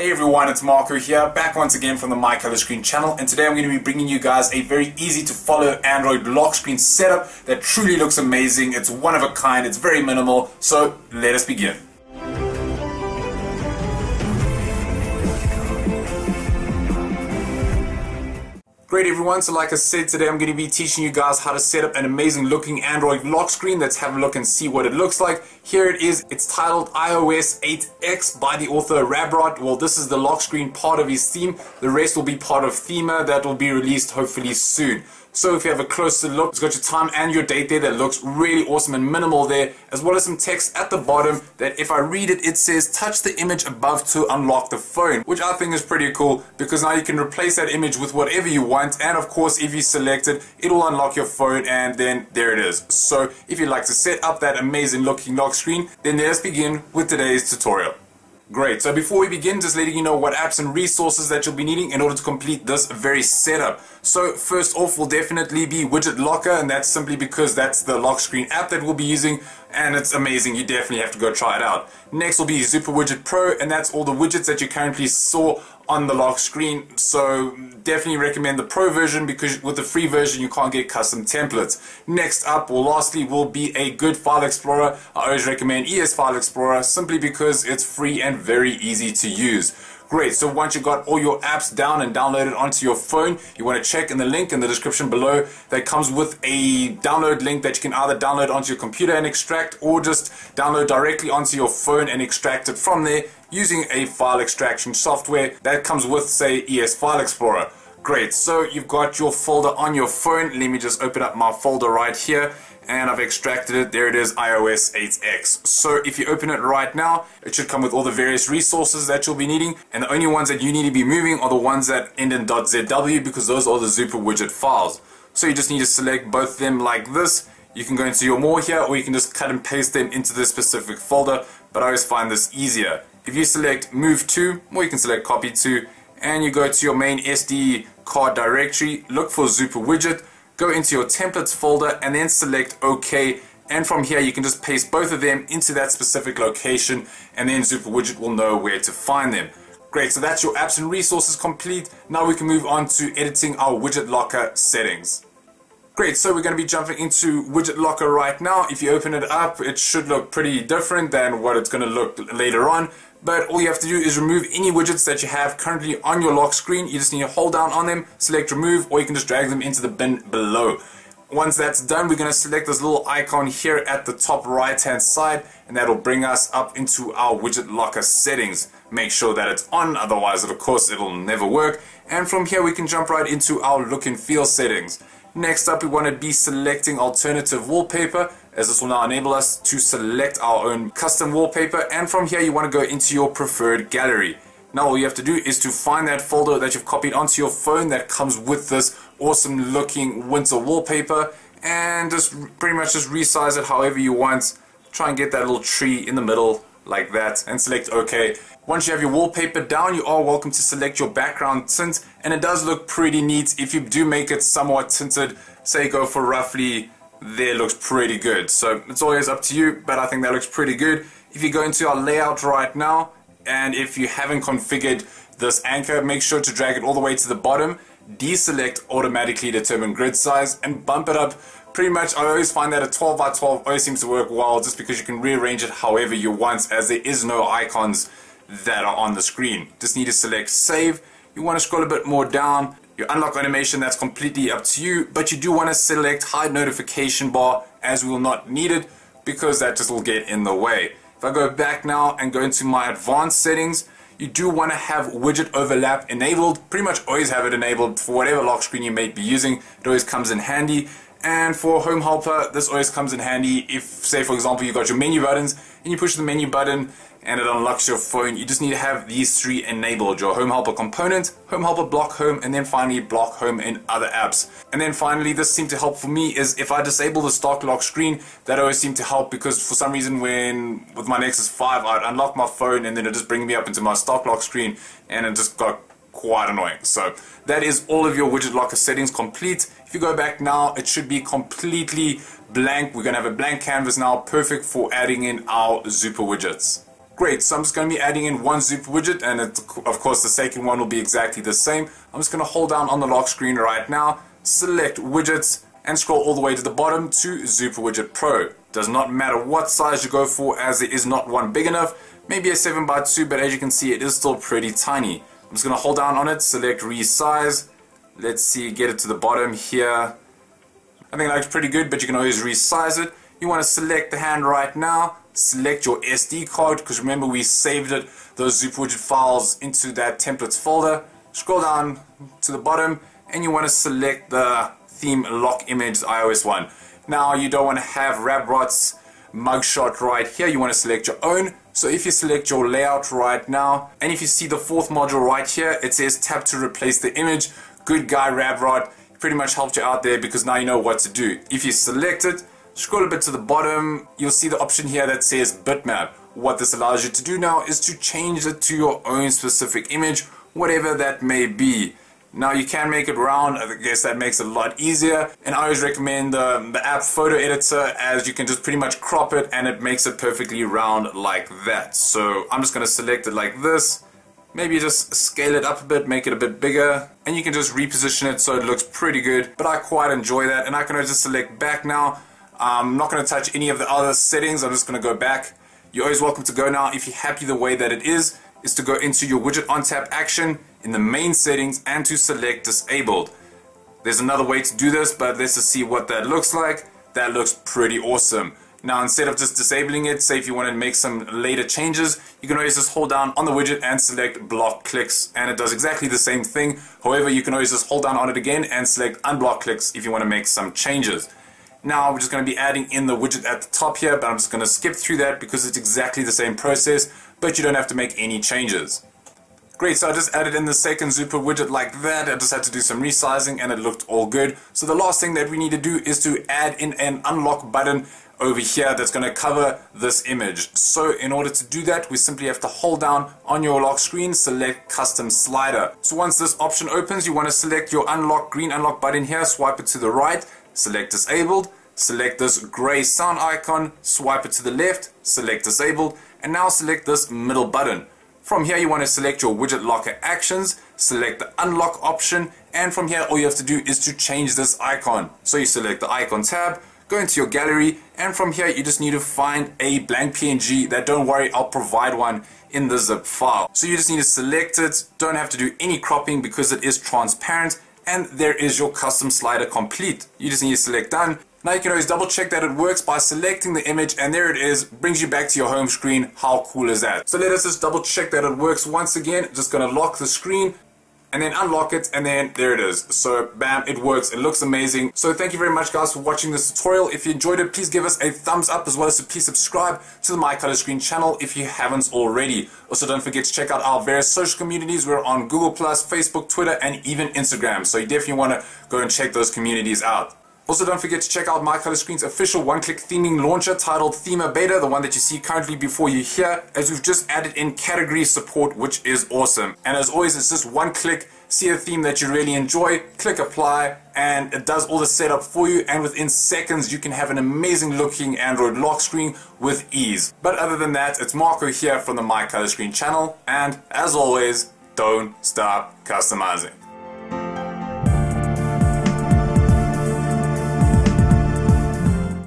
Hey everyone, it's Marco here, back once again from the My Color Screen channel, and today I'm going to be bringing you guys a very easy to follow Android lock screen setup that truly looks amazing. It's one of a kind, it's very minimal, so let us begin. Great everyone, so like I said, today I'm going to be teaching you guys how to set up an amazing looking Android lock screen. Let's have a look and see what it looks like. Here it is, it's titled iOS 8x by the author Rabrot. Well, this is the lock screen part of his theme, the rest will be part of Themer that will be released hopefully soon. So if you have a closer look, it's got your time and your date there, that looks really awesome and minimal there, as well as some text at the bottom that if I read it, it says touch the image above to unlock the phone, which I think is pretty cool because now you can replace that image with whatever you want, and of course if you select it, it will unlock your phone, and then there it is. So if you'd like to set up that amazing looking lock screen, then let's begin with today's tutorial. Great, so before we begin, just letting you know what apps and resources that you'll be needing in order to complete this very setup. So first off will definitely be Widget Locker, and that's simply because that's the lock screen app that we'll be using, and it's amazing, you definitely have to go try it out. Next will be Zooper Widget Pro, and that's all the widgets that you currently saw on the lock screen, so definitely recommend the Pro version because with the free version you can't get custom templates. Next up, or lastly, will be a good file explorer. I always recommend ES File Explorer simply because it's free and very easy to use. Great, so once you've got all your apps down and downloaded onto your phone, you want to check in the link in the description below that comes with a download link that you can either download onto your computer and extract, or just download directly onto your phone and extract it from there using a file extraction software that comes with, say, ES File Explorer. Great, so you've got your folder on your phone. Let me just open up my folder right here, and I've extracted it. There it is, iOS 8x. So if you open it right now, it should come with all the various resources that you'll be needing, and the only ones that you need to be moving are the ones that end in .zw because those are the Zooper widget files. So you just need to select both of them like this. You can go into your more here, or you can just cut and paste them into the specific folder, but I always find this easier. If you select move to, or you can select copy to, and you go to your main SD card directory, look for Zooper widget, go into your templates folder and then select OK, and from here you can just paste both of them into that specific location, and then Zooper Widget will know where to find them. Great, so that's your apps and resources complete. Now we can move on to editing our Widget Locker settings. Great, so we're going to be jumping into Widget Locker right now. If you open it up, it should look pretty different than what it's going to look later on, but all you have to do is remove any widgets that you have currently on your lock screen. You just need to hold down on them, select remove, or you can just drag them into the bin below. Once that's done, we're going to select this little icon here at the top right hand side, and that'll bring us up into our Widget Locker settings. Make sure that it's on, otherwise of course it'll never work, and from here we can jump right into our look and feel settings. Next up, we want to be selecting alternative wallpaper, as this will now enable us to select our own custom wallpaper, and from here you want to go into your preferred gallery. Now all you have to do is to find that folder that you've copied onto your phone that comes with this awesome looking winter wallpaper, and just pretty much just resize it however you want. Try and get that little tree in the middle like that, and select OK. Once you have your wallpaper down, you are welcome to select your background tint, and it does look pretty neat. If you do make it somewhat tinted, say go for roughly, there looks pretty good. So it's always up to you, but I think that looks pretty good. If you go into our layout right now, and if you haven't configured this anchor, make sure to drag it all the way to the bottom, deselect automatically determine grid size, and bump it up. Pretty much, I always find that a 12x12 always seems to work well, just because you can rearrange it however you want, as there is no icons that are on the screen. Just need to select save. You want to scroll a bit more down. Your unlock animation, that's completely up to you, but you do want to select hide notification bar, as we will not need it because that just will get in the way. If I go back now and go into my advanced settings, you do want to have widget overlap enabled. Pretty much always have it enabled for whatever lock screen you may be using. It always comes in handy. And for Home Helper, this always comes in handy if, say for example, you got your menu buttons and you push the menu button and it unlocks your phone. You just need to have these three enabled: your Home Helper component, Home Helper block home, and then finally block home in other apps. And then finally, this seemed to help for me is if I disable the stock lock screen, that always seemed to help because for some reason when with my Nexus 5 I'd unlock my phone and then it just bring me up into my stock lock screen, and it just got quite annoying. So that is all of your Widget Locker settings complete. If you go back now, it should be completely blank. We're going to have a blank canvas now, perfect for adding in our Zooper widgets. Great, so I'm just going to be adding in one Zooper widget, and it's, of course, the second one will be exactly the same. I'm just going to hold down on the lock screen right now, select widgets, and scroll all the way to the bottom to Zooper Widget Pro. Does not matter what size you go for, as there is not one big enough. Maybe a 7x2, but as you can see, it is still pretty tiny. I'm just going to hold down on it, select resize. Let's see, get it to the bottom here. I think that looks pretty good, but you can always resize it. You want to select the hand right now, select your SD card, because remember we saved it, those Zooper widget files, into that templates folder. Scroll down to the bottom, and you want to select the theme lock image, iOS 1. Now you don't want to have Rabrot's mugshot right here, you want to select your own. So if you select your layout right now, and if you see the fourth module right here, it says tap to replace the image. Good guy Rabrot, pretty much helped you out there, because now you know what to do. If you select it, scroll a bit to the bottom, you'll see the option here that says bitmap. What this allows you to do now is to change it to your own specific image, whatever that may be. Now you can make it round, I guess that makes it a lot easier, and I always recommend the app photo editor, as you can just pretty much crop it and it makes it perfectly round like that. So I'm just going to select it like this, maybe just scale it up a bit, make it a bit bigger, and you can just reposition it so it looks pretty good, but I quite enjoy that. And I can just select back now. I'm not going to touch any of the other settings, I'm just going to go back. You're always welcome to go now, if you're happy the way that it is to go into your widget on tap action in the main settings and to select disabled. There's another way to do this, but let's just see what that looks like. That looks pretty awesome. Now instead of just disabling it, say if you want to make some later changes, you can always just hold down on the widget and select block clicks, and it does exactly the same thing. However, you can always just hold down on it again and select unblock clicks if you want to make some changes. Now we're just going to be adding in the widget at the top here, but I'm just going to skip through that because it's exactly the same process, but you don't have to make any changes. Great, so I just added in the second Zooper widget like that. I just had to do some resizing and it looked all good. So the last thing that we need to do is to add in an unlock button over here that's going to cover this image. So in order to do that, we simply have to hold down on your lock screen, select custom slider. So once this option opens, you want to select your unlock, green unlock button here, swipe it to the right, select disabled, select this gray sound icon, swipe it to the left, select disabled, and now select this middle button. From here you want to select your widget locker actions, select the unlock option, and from here all you have to do is to change this icon. So you select the icon tab, go into your gallery, and from here you just need to find a blank PNG that, don't worry, I'll provide one in the zip file. So you just need to select it, don't have to do any cropping because it is transparent, and there is your custom slider complete. You just need to select done. Now you can always double check that it works by selecting the image, and there it is, brings you back to your home screen. How cool is that? So let us just double check that it works once again. Just going to lock the screen and then unlock it, and then there it is. So bam, it works, it looks amazing. So thank you very much guys for watching this tutorial. If you enjoyed it, please give us a thumbs up, as well as please subscribe to the My Color Screen channel if you haven't already. Also don't forget to check out our various social communities. We're on Google+, Facebook, Twitter, and even Instagram. So you definitely want to go and check those communities out. Also, don't forget to check out My Color Screen's official one-click theming launcher titled Themer Beta, the one that you see currently before you here, as we've just added in category support, which is awesome. And as always, it's just one click, see a theme that you really enjoy, click apply, and it does all the setup for you, and within seconds you can have an amazing looking Android lock screen with ease. But other than that, it's Marco here from the My Color Screen channel, and as always, don't stop customizing.